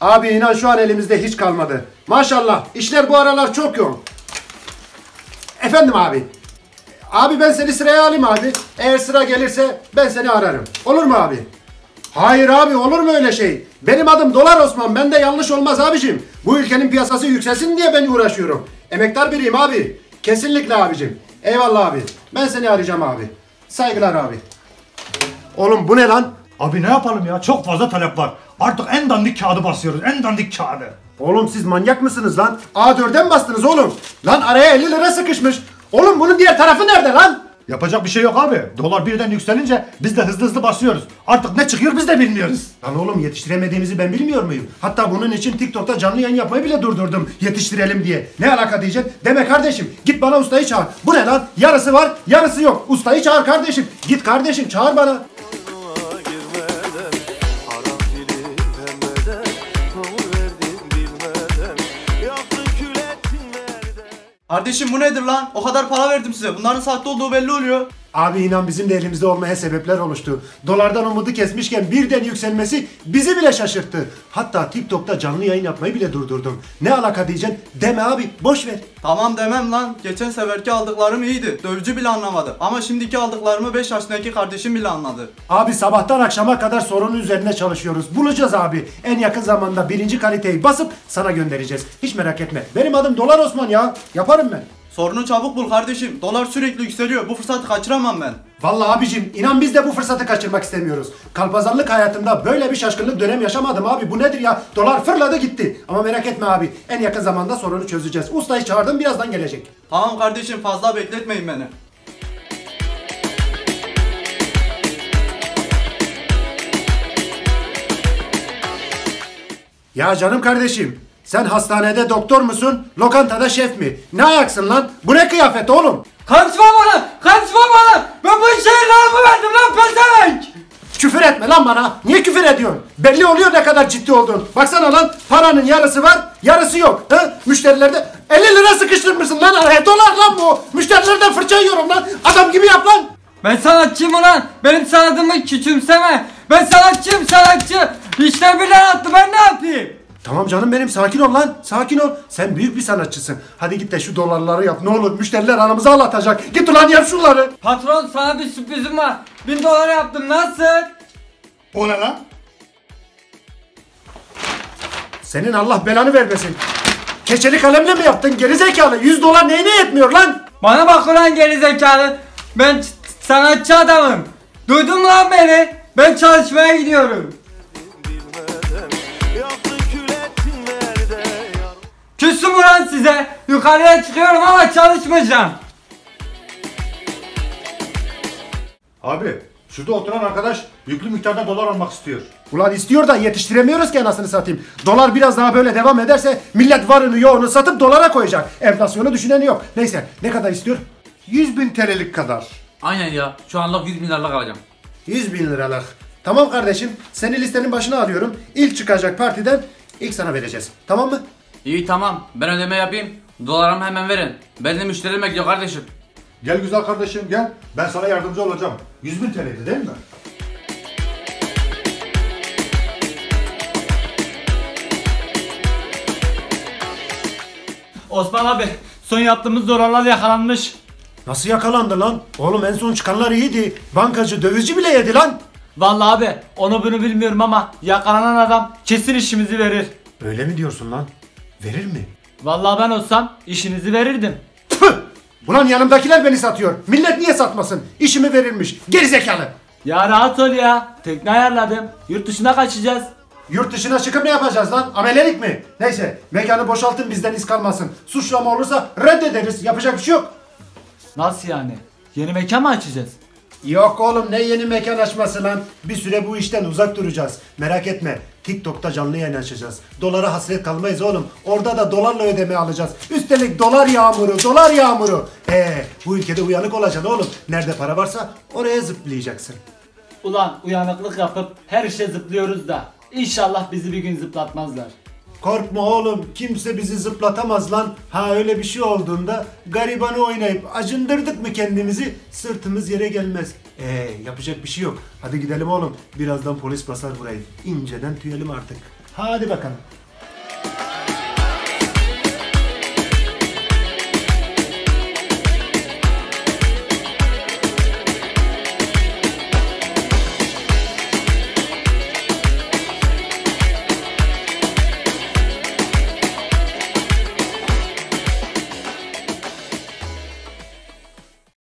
Abi inan şu an elimizde hiç kalmadı. Maşallah işler bu aralar çok yoğun. Efendim abi. Abi ben seni sıraya alayım abi. Eğer sıra gelirse ben seni ararım. Olur mu abi? Hayır abi, olur mu öyle şey? Benim adım Dolar Osman. Ben de yanlış olmaz abicim. Bu ülkenin piyasası yükselsin diye ben uğraşıyorum. Emektar biriyim abi. Kesinlikle abicim. Eyvallah abi. Ben seni arayacağım abi. Saygılar abi. Oğlum bu ne lan? Abi ne yapalım ya? Çok fazla talep var. Artık en dandik kağıdı basıyoruz. En dandik kağıdı. Oğlum siz manyak mısınız lan? A4'den bastınız oğlum. Lan araya 50 lira sıkışmış. Oğlum bunun diğer tarafı nerede lan? Yapacak bir şey yok abi. Dolar birden yükselince biz de hızlı hızlı basıyoruz. Artık ne çıkıyor biz de bilmiyoruz. Lan oğlum yetiştiremediğimizi ben bilmiyor muyum? Hatta bunun için TikTok'ta canlı yayın yapmayı bile durdurdum. Yetiştirelim diye. Ne alaka diyeceksin? Deme kardeşim. Git bana ustayı çağır. Bu ne lan? Yarısı var, yarısı yok. Ustayı çağır kardeşim. Git kardeşim çağır bana. Kardeşim bu nedir lan? O kadar para verdim size. Bunların sahte olduğu belli oluyor. Abi inan bizim de elimizde olmaya sebepler oluştu. Dolardan umudu kesmişken birden yükselmesi bizi bile şaşırttı. Hatta TikTok'ta canlı yayın yapmayı bile durdurdum. Ne alaka diyeceksin? Deme abi, boş ver. Tamam demem lan. Geçen seferki aldıklarım iyiydi. Dövücü bile anlamadı. Ama şimdiki aldıklarımı 5 yaşındaki kardeşim bile anladı. Abi sabahtan akşama kadar sorunun üzerine çalışıyoruz. Bulacağız abi. En yakın zamanda birinci kaliteyi basıp sana göndereceğiz. Hiç merak etme. Benim adım Dolar Osman ya. Yaparım ben. Sorunu çabuk bul kardeşim. Dolar sürekli yükseliyor. Bu fırsatı kaçıramam ben. Vallahi abicim inan biz de bu fırsatı kaçırmak istemiyoruz. Kalpazarlık hayatımda böyle bir şaşkınlık dönem yaşamadım abi. Bu nedir ya? Dolar fırladı gitti. Ama merak etme abi. En yakın zamanda sorunu çözeceğiz. Ustayı çağırdım, birazdan gelecek. Tamam kardeşim, fazla bekletmeyin beni. Ya canım kardeşim. Sen hastanede doktor musun, lokantada şef mi? Ne ayaksın lan? Bu ne kıyafet oğlum? Karışma bana! Karışma bana! Ben bu işe karımı verdim lan pezevenk! Küfür etme lan bana! Niye küfür ediyorsun? Belli oluyor ne kadar ciddi olduğun. Baksana lan, paranın yarısı var, yarısı yok. Ha? Müşterilerde 50 lira sıkıştırmışsın lan araya. Dolar lan bu! Müşterilerden fırça yiyorum lan! Adam gibi yap lan! Ben sanatçıyım ulan! Benim sanatımı küçümseme! Ben sanatçıyım, sanatçı! İşler birden attı, ben ne yapayım? Tamam canım benim, sakin ol lan, sakin ol. Sen büyük bir sanatçısın. Hadi git de şu dolarları yap ne olur, müşteriler anamızı ağlatacak. Git ulan yap şunları. Patron sana bir sürprizim var. 1000 dolar yaptım, nasıl? O ne lan? Senin Allah belanı vermesin. Keçeli kalemle mi yaptın gerizekalı? 100 dolar neyine yetmiyor lan? Bana bak ulan gerizekalı. Ben sanatçı adamım. Duydun mu lan beni? Ben çalışmaya gidiyorum. Küstüm ulan size, yukarıya çıkıyorum ama çalışmayacağım. Abi şurada oturan arkadaş yüklü miktarda dolar almak istiyor. Ulan istiyor da yetiştiremiyoruz ki anasını satayım. Dolar biraz daha böyle devam ederse millet varını yoğunu satıp dolara koyacak. Enflasyonu düşüneni yok. Neyse, ne kadar istiyor? 100.000 TL'lik kadar. Aynen ya, şu anlık 100.000 liralık alacağım. 100.000 liralık. Tamam kardeşim, seni listenin başına alıyorum. İlk çıkacak partiden ilk sana vereceğiz. Tamam mı? İyi tamam, ben ödeme yapayım, dolarımı hemen verin. Benim müşterim bekliyor kardeşim. Gel güzel kardeşim gel, ben sana yardımcı olacağım. 100.000 TL'ydi değil mi? Osman abi, son yaptığımız dolarlar yakalanmış. Nasıl yakalandı lan? Oğlum en son çıkanlar iyiydi. Bankacı dövizci bile yedi lan. Vallahi abi, onu bunu bilmiyorum ama yakalanan adam kesin işimizi verir. Öyle mi diyorsun lan? Verir mi? Vallahi ben olsam işinizi verirdim. Tüh! Ulan yanımdakiler beni satıyor. Millet niye satmasın? İşimi verirmiş. Gerizekalı. Ya rahat ol ya. Tekne ayarladım. Yurt dışına kaçacağız. Yurt dışına çıkıp ne yapacağız lan? Amelelik mi? Neyse, mekanı boşaltın, bizden iz kalmasın. Suçlama olursa reddederiz. Yapacak bir şey yok. Nasıl yani? Yeni mekan mı açacağız? Yok oğlum, ne yeni mekan açması lan? Bir süre bu işten uzak duracağız. Merak etme. TikTok'ta canlı yayın açacağız. Dolara hasret kalmayız oğlum. Orada da dolarla ödeme alacağız. Üstelik dolar yağmuru, dolar yağmuru. Bu ülkede uyanık olacaksın oğlum. Nerede para varsa oraya zıplayacaksın. Ulan uyanıklık yapıp her işe zıplıyoruz da. İnşallah bizi bir gün zıplatmazlar. Korkma oğlum, kimse bizi zıplatamaz lan. Ha öyle bir şey olduğunda garibanı oynayıp acındırdık mı kendimizi, sırtımız yere gelmez. Yapacak bir şey yok. Hadi gidelim oğlum. Birazdan polis basar burayı. İnceden tüyelim artık. Hadi bakalım.